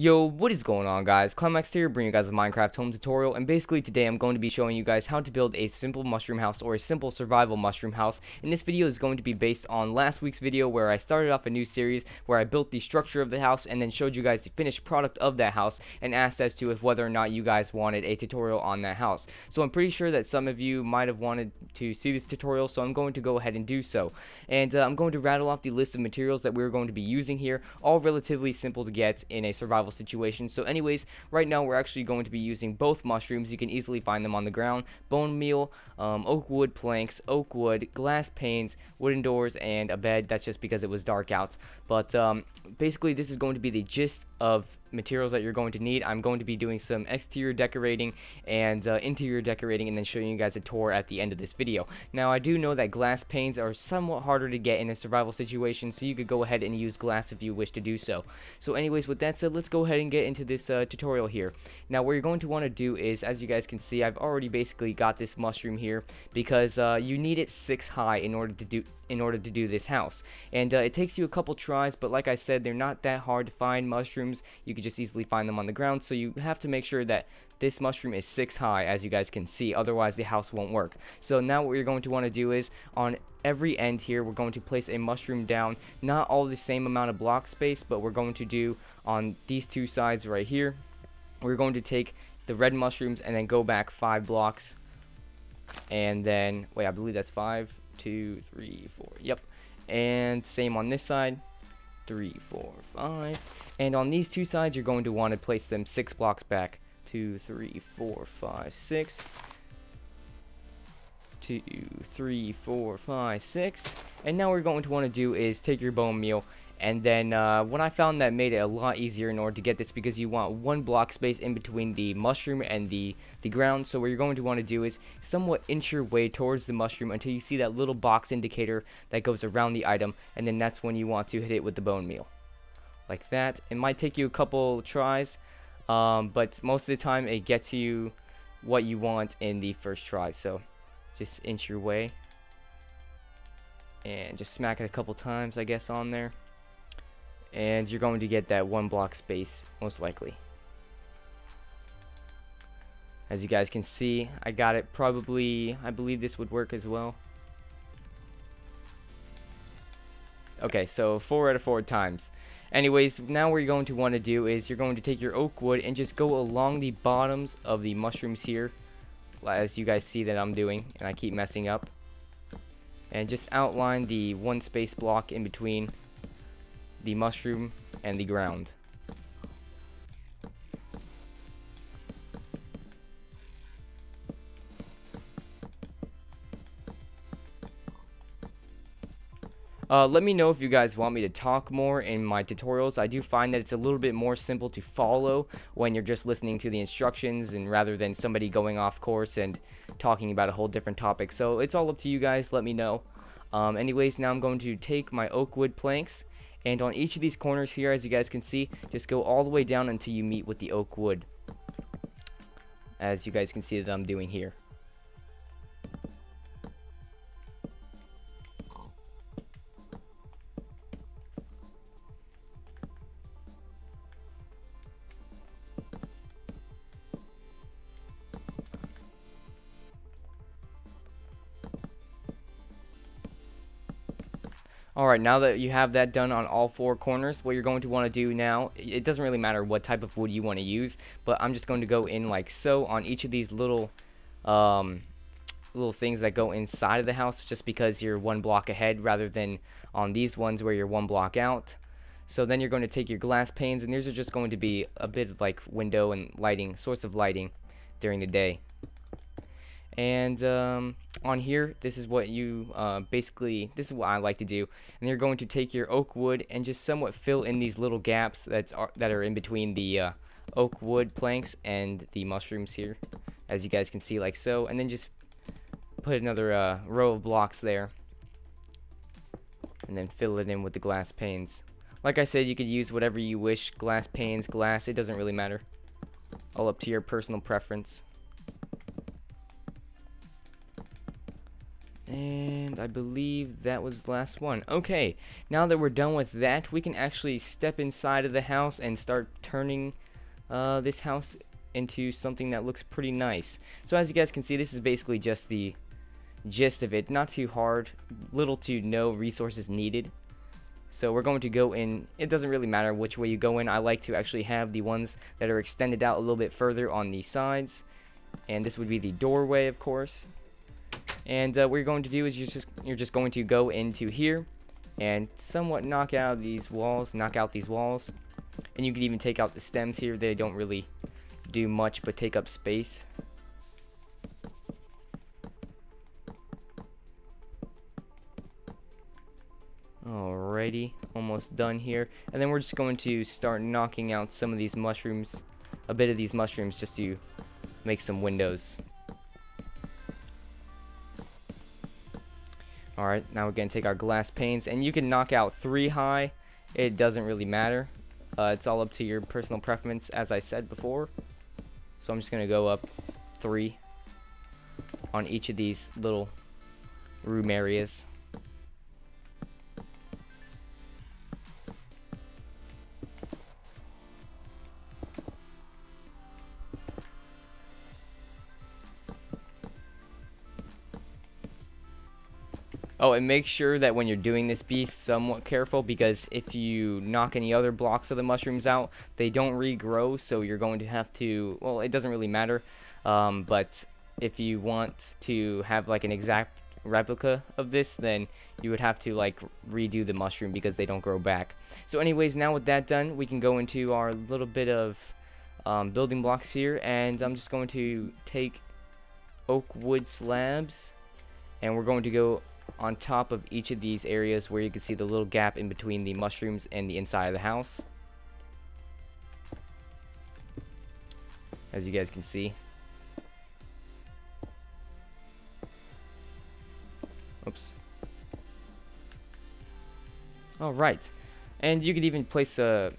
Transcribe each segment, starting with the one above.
Yo, what is going on, guys? Clemmax here, bringing you guys a Minecraft home tutorial, and basically today I'm going to be showing you guys how to build a simple mushroom house, or a simple survival mushroom house. And this video is going to be based on last week's video where I started off a new series where I built the structure of the house and then showed you guys the finished product of that house and asked as to if whether or not you guys wanted a tutorial on that house. So I'm pretty sure that some of you might have wanted to see this tutorial, so I'm going to go ahead and do so. And I'm going to rattle off the list of materials that we're going to be using here, all relatively simple to get in a survival situation. So anyways, right now we're actually going to be using both mushrooms. You can easily find them on the ground: bone meal, oak wood planks, oak wood, glass panes, wooden doors, and a bed. That's just because it was dark out, but basically this is going to be the gist of materials that you're going to need. I'm going to be doing some exterior decorating and interior decorating, and then showing you guys a tour at the end of this video. Now, I do know that glass panes are somewhat harder to get in a survival situation, so you could go ahead and use glass if you wish to do so. So anyways, with that said, let's go ahead and get into this tutorial here. Now, what you're going to want to do is, as you guys can see, I've already basically got this mushroom here because you need it 6 high in order to do this house, and it takes you a couple tries, but like I said, they're not that hard to find. Mushrooms, you can just easily find them on the ground, so you have to make sure that this mushroom is 6 high, as you guys can see, otherwise the house won't work. So now what you're going to want to do is, on every end here, we're going to place a mushroom down. Not all the same amount of block space, but we're going to do on these two sides right here, we're going to take the red mushrooms and then go back 5 blocks, and then wait, I believe that's 5, 2, 3, 4, yep, and same on this side, 3, 4, 5, and on these two sides you're going to want to place them 6 blocks back, 2, 3, 4, 5, 6, 2, 3, 4, 5, 6, and now what we're going to want to do is take your bone meal. And then what I found that made it a lot easier in order to get this, because you want 1 block space in between the mushroom and the ground. So what you're going to want to do is somewhat inch your way towards the mushroom until you see that little box indicator that goes around the item, and then that's when you want to hit it with the bone meal. Like that. It might take you a couple tries, but most of the time it gets you what you want in the first try. So just inch your way and just smack it a couple times, I guess, on there. And you're going to get that 1 block space, most likely. As you guys can see, I got it probably, I believe this would work as well. Okay, so 4 out of 4 times. Anyways, now what you're going to want to do is you're going to take your oak wood and just go along the bottoms of the mushrooms here, as you guys see that I'm doing, and I keep messing up. And just outline the 1 space block in between the mushroom and the ground. Let me know if you guys want me to talk more in my tutorials. I do find that it's a little bit more simple to follow when you're just listening to the instructions, and rather than somebody going off course and talking about a whole different topic. So it's all up to you guys. Let me know. Anyways, now I'm going to take my oak wood planks, and on each of these corners here, as you guys can see, just go all the way down until you meet with the oak wood, as you guys can see that I'm doing here. Alright, now that you have that done on all 4 corners, what you're going to want to do now, it doesn't really matter what type of wood you want to use, but I'm just going to go in like so on each of these little things that go inside of the house, just because you're 1 block ahead rather than on these ones where you're 1 block out. So then you're going to take your glass panes, and these are just going to be a bit of like window and lighting, source of lighting during the day. And on here, this is what you this is what I like to do. And you're going to take your oak wood and just somewhat fill in these little gaps that are in between the oak wood planks and the mushrooms here, as you guys can see, like so. And then just put another row of blocks there, and then fill it in with the glass panes. Like I said, you could use whatever you wish: glass panes, glass, it doesn't really matter. All up to your personal preference. And I believe that was the last one. Okay, now that we're done with that, we can actually step inside of the house and start turning this house into something that looks pretty nice. So as you guys can see, this is basically just the gist of it. Not too hard, little to no resources needed. So we're going to go in. It doesn't really matter which way you go in. I like to actually have the ones that are extended out a little bit further on the sides. And this would be the doorway, of course. And what you're going to do is you're just going to go into here and somewhat knock out these walls. And you can even take out the stems here. They don't really do much but take up space. Alrighty, almost done here. And then we're just going to start knocking out some of these mushrooms, a bit of these mushrooms, just to make some windows. Alright, now we're going to take our glass panes, and you can knock out 3 high. It doesn't really matter. It's all up to your personal preference, as I said before. So I'm just going to go up 3 on each of these little room areas. Oh, and make sure that when you're doing this, be somewhat careful, because if you knock any other blocks of the mushrooms out, they don't regrow, so you're going to have to, well, it doesn't really matter, but if you want to have, like, an exact replica of this, then you would have to, like, redo the mushroom because they don't grow back. So anyways, now with that done, we can go into our little bit of building blocks here, and I'm just going to take oak wood slabs, and we're going to go on top of each of these areas where you can see the little gap in between the mushrooms and the inside of the house, as you guys can see. Oops. Alright, and you could even place a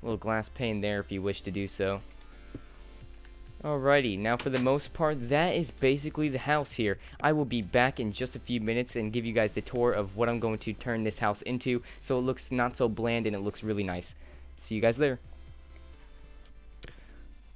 little glass pane there if you wish to do so. Alrighty, now for the most part, that is basically the house here. I will be back in just a few minutes and give you guys the tour of what I'm going to turn this house into, so it looks not so bland and it looks really nice. See you guys later.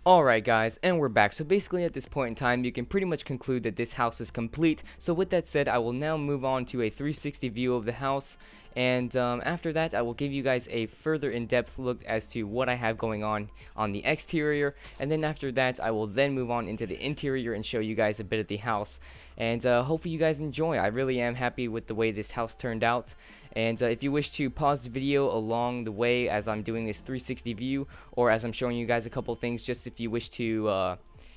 Alright guys, and we're back. So basically at this point in time, you can pretty much conclude that this house is complete. So with that said, I will now move on to a 360 view of the house. And after that, I will give you guys a further in-depth look as to what I have going on the exterior. And then after that, I will then move on into the interior and show you guys a bit of the house. And hopefully you guys enjoy. I really am happy with the way this house turned out. And if you wish to pause the video along the way as I'm doing this 360 view, or as I'm showing you guys a couple things, just if you wish to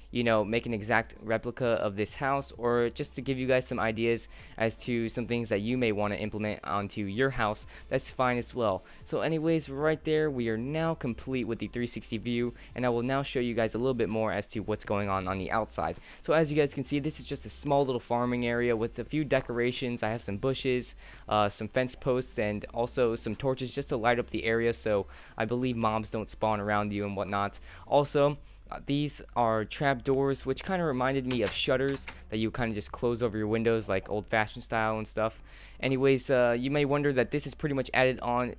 you know, make an exact replica of this house, or just to give you guys some ideas as to some things that you may want to implement onto your house, that's fine as well. So anyways, right there, we are now complete with the 360 view, and I will now show you guys a little bit more as to what's going on the outside. So as you guys can see, this is just a small little farming area with a few decorations. I have some bushes, some fence posts, and also some torches just to light up the area, so I believe mobs don't spawn around you and whatnot. Also, these are trap doors, which kind of reminded me of shutters that you kind of just close over your windows, like old-fashioned style and stuff. Anyways, you may wonder that this is pretty much added on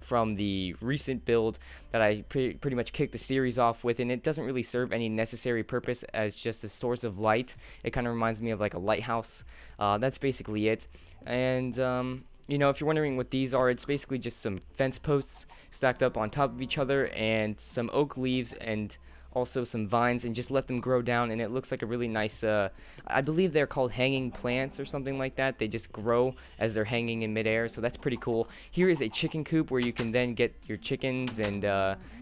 from the recent build that I pretty much kicked the series off with, and it doesn't really serve any necessary purpose as just a source of light. It kind of reminds me of like a lighthouse. That's basically it. And you know, if you're wondering what these are, it's basically just some fence posts stacked up on top of each other and some oak leaves and also some vines, and just let them grow down, and it looks like a really nice, I believe they're called hanging plants or something like that. They just grow as they're hanging in midair, so that's pretty cool. Here is a chicken coop where you can then get your chickens and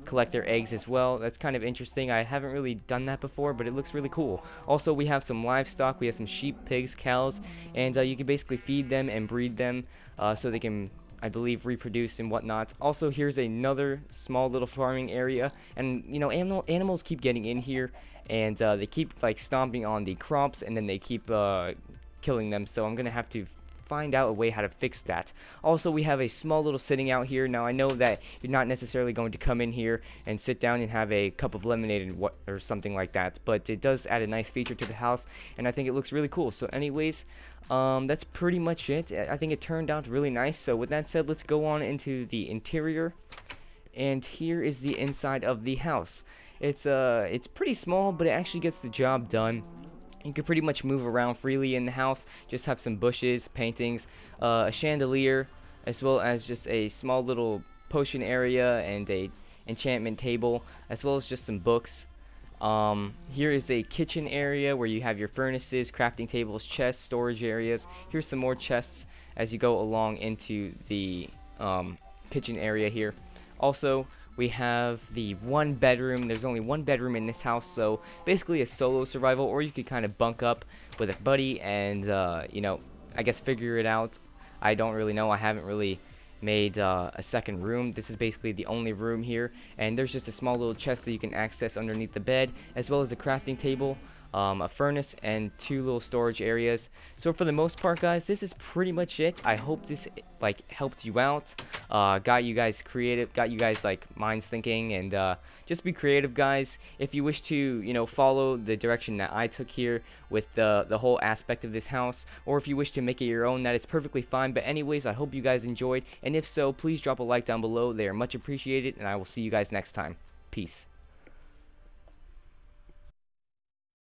collect their eggs as well. That's kind of interesting. I haven't really done that before, but it looks really cool. Also, we have some livestock. We have some sheep, pigs, cows, and you can basically feed them and breed them so they can, I believe, reproduced and whatnot. Also, here's another small little farming area, and you know, animals keep getting in here, and they keep like stomping on the crops, and then they keep killing them. So I'm gonna have to find out a way how to fix that. Also, we have a small little sitting out here. Now, I know that you're not necessarily going to come in here and sit down and have a cup of lemonade and what or something like that, but it does add a nice feature to the house, and I think it looks really cool. So anyways, that's pretty much it. I think it turned out really nice. So with that said, let's go on into the interior. And here is the inside of the house. It's pretty small, but it actually gets the job done. You can pretty much move around freely in the house. Just have some bushes, paintings, a chandelier, as well as just a small little potion area and a enchantment table, as well as just some books. Here is a kitchen area where you have your furnaces, crafting tables, chests, storage areas. Here's some more chests as you go along into the kitchen area here. Also, we have the one bedroom. There's only one bedroom in this house, so basically a solo survival, or you could kind of bunk up with a buddy and, you know, I guess figure it out. I don't really know. I haven't really made a second room. This is basically the only room here, and there's just a small little chest that you can access underneath the bed, as well as a crafting table, a furnace, and two little storage areas. So for the most part, guys, this is pretty much it. I hope this like helped you out, got you guys creative, got you guys like minds thinking, and just be creative, guys. If you wish to, you know, follow the direction that I took here with the whole aspect of this house, or if you wish to make it your own, that is perfectly fine. But anyways, I hope you guys enjoyed, and if so, please drop a like down below. They are much appreciated, and I will see you guys next time. Peace.